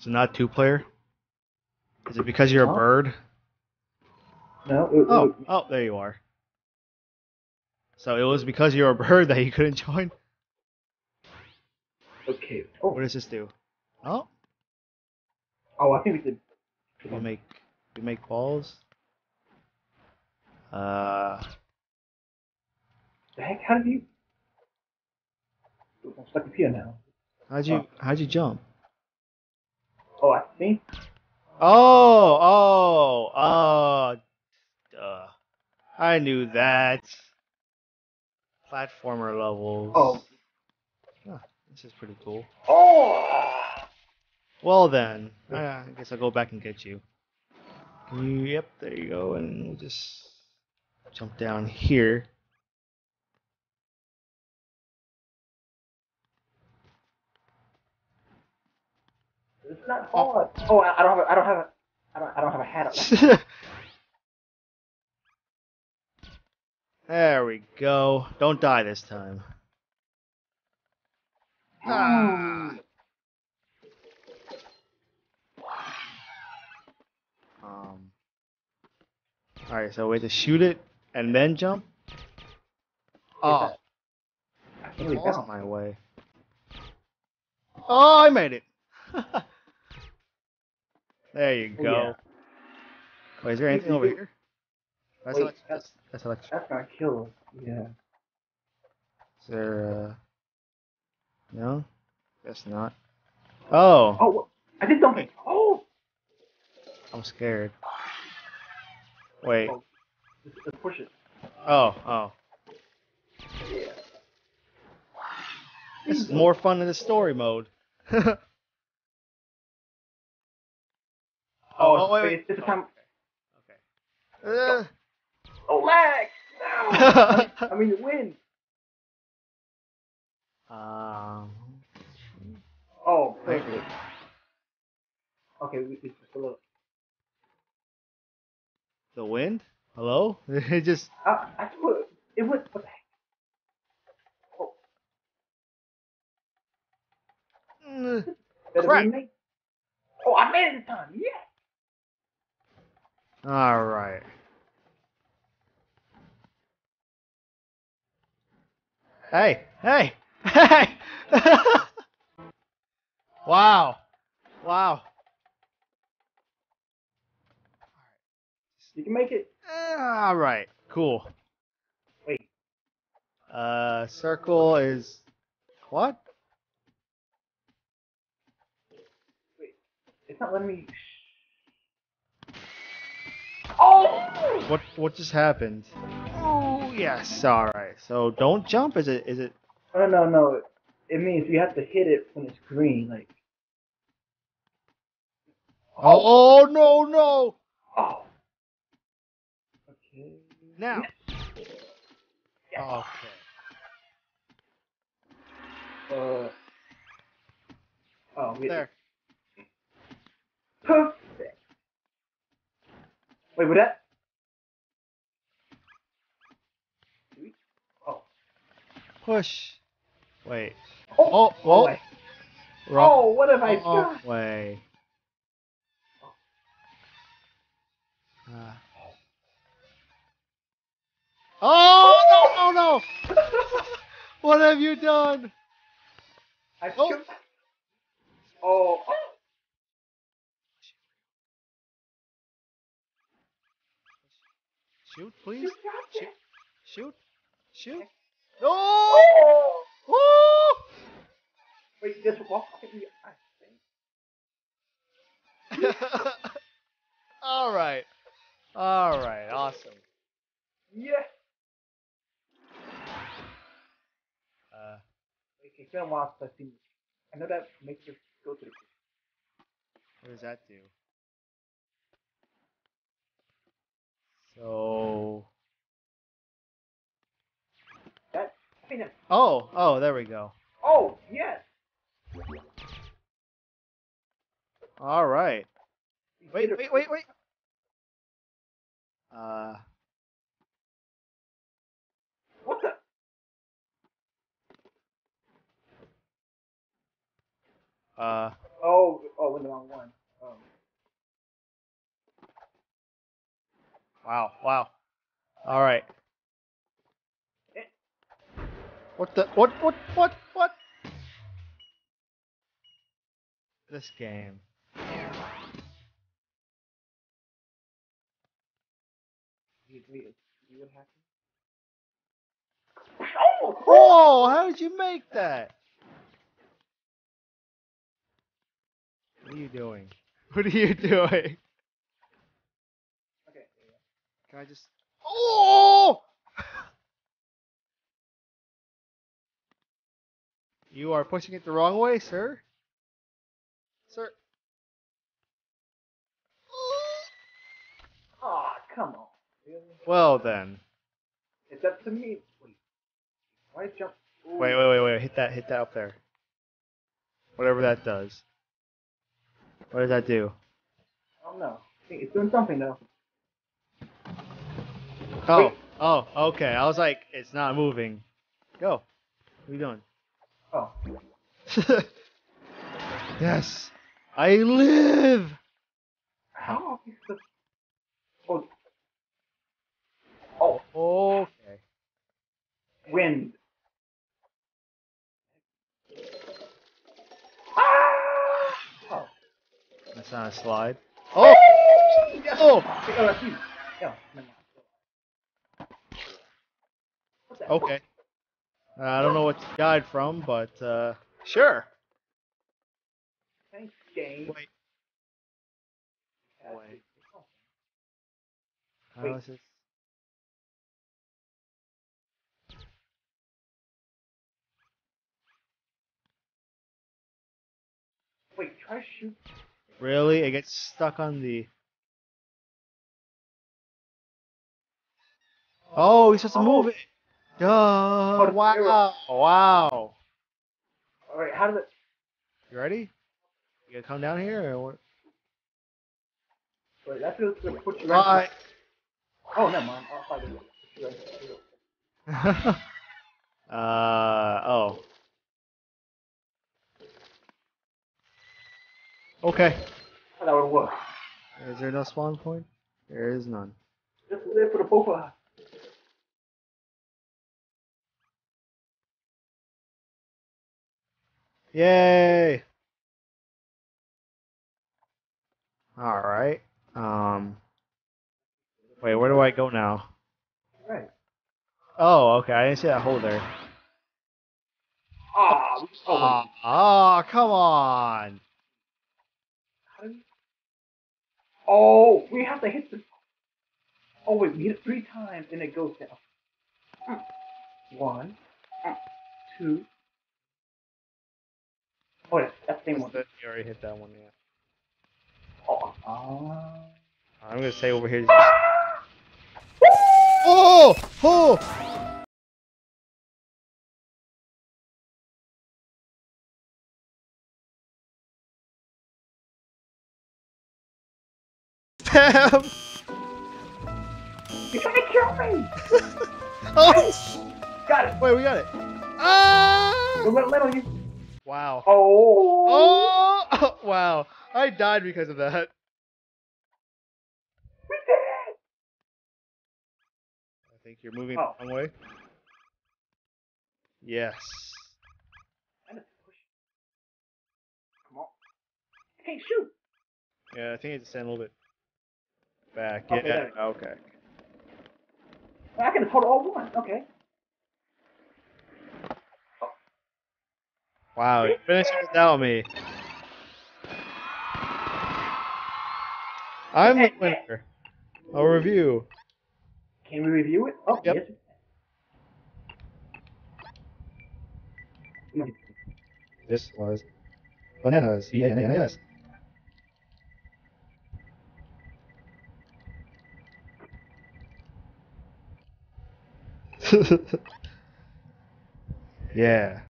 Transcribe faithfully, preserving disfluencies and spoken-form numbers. Is it not two player? Is it because you're oh. a bird? No. It, oh, it, oh, there you are. So it was because you're a bird that you couldn't join? Okay. Oh. What does this do? Oh. Oh, I think we could. Can we make we make balls? Uh. The heck? How did you? I'm stuck up here now. How'd you? Oh. How'd you jump? Oh, I think. Oh, oh, oh. Duh. I knew that. Platformer levels. Oh. Oh. This is pretty cool. Oh! Well then, I guess I'll go back and get you. Yep, there you go, and we'll just jump down here. It's not hard. Oh, I don't have. A, I don't have. A, I don't. I don't have a hat on. There we go. Don't die this time. Ah. Um. All right. So we have to shoot it and then jump. Oh. It lost my way. Oh, I made it. There you go. Oh, yeah. Wait, is there anything over here? That's Wait, electric. That's, that's electric. That's not killed. Yeah. Is there, uh... no? Guess not. Oh! Oh, I did something! Oh! I'm scared. Wait. Oh, let's, let's push it. Oh, oh. Yeah. This is more fun than the story mode. Oh, oh wait, wait. This is oh. time. Okay. Uh. Oh, lag! No! I mean, it wins. Um. Oh, perfect. Okay, we just a little. The wind? Hello? It just. Uh, I put it went. What the heck? Oh. Mm, crap! Oh, I made it this time. Yeah. All right. Hey, hey, hey! Wow, wow. You can make it. All right, cool. Wait. Uh, circle is what? Wait, it's not letting me. Oh! What what just happened? Oh yes, alright. So don't jump, is it is it oh no no. It means you have to hit it when it's green, like Oh, oh no no Oh Okay now yeah. Okay. Uh oh there. Perfect. Wait, what that? Oh. Push. Wait. Oh, oh. Oh, oh what have I oh, done? Oh, way. Uh. Oh, no, no, no. What have you done? I oh. oh. Oh. Shoot, please. Shoot. Shoot. Shoot. No! Oh! Oh! Wait, there's a walk in the eye. All right. All right. Awesome. Yeah. Uh. Okay, kill him off. I know that makes you go through. What does that do? So that, I mean, oh, oh, there we go. Oh, yes. All right. Wait, wait, wait, wait. Uh. What the? Uh. Oh, Oh, I went the wrong one. Um. Wow, wow. All right. What the? What, what, what, what? This game. You deleted. You would have to. Oh! Whoa! How did you make that? What are you doing? What are you doing? Okay. Can I just? Oh! You are pushing it the wrong way, sir. Sir. Oh, come on. Really? Well then. It's up to me. Wait. Why jump? Ooh. Wait, wait, wait, wait. Hit that. Hit that up there. Whatever that does. What does that do? I don't know. It's doing something though. Oh. Wait. Oh. Okay. I was like, it's not moving. Go. What are you doing? Oh. Yes. I live. How? Oh. Oh. Okay. Wind. Ah! Oh. That's not a slide. Oh. Oh. Okay. Uh, I don't know what you died from, but uh, sure. Thanks, game. Wait. Wait. Wait. How is this? Wait, try to shoot. Really? It gets stuck on the. Oh, he's supposed to move it. Duh, oh, wow. Wow. Alright, how does it... You ready? You gonna come down here, or what? Wait, that feels like put you right... Bye. Oh, never mind. I'll find it. Put you right here. Uh, oh. Okay. That would work. Is there no spawn point? There is none. This is it for the popa. Yay! All right. Um. Wait, where do I go now? Right. Oh, okay. I didn't see that hole there. Ah! Oh, ah! Oh, oh, come on! Oh, we have to hit the. Oh wait, we hit it three times and it goes down. One, two. Oh, that's that same one. You already hit that one, yeah. Oh. Uh, I'm gonna say over here. Ah! Oh! Oh! Damn! You're trying to kill me! Oh! Got it! Wait, we got it! Ah! We're little you. Wow. Oh. Oh! Oh! Wow. I died because of that. We did it! I think you're moving oh. the wrong way. Yes. Come on. Hey, shoot! Yeah, I think it's stand a little bit back. Okay. Yeah. Okay. I can hold all one. Okay. Wow, you finished without me. I'm the winner. I'll review. Can we review it? Oh, yep. Yes. This was bananas. Yeah, bananas. Yeah.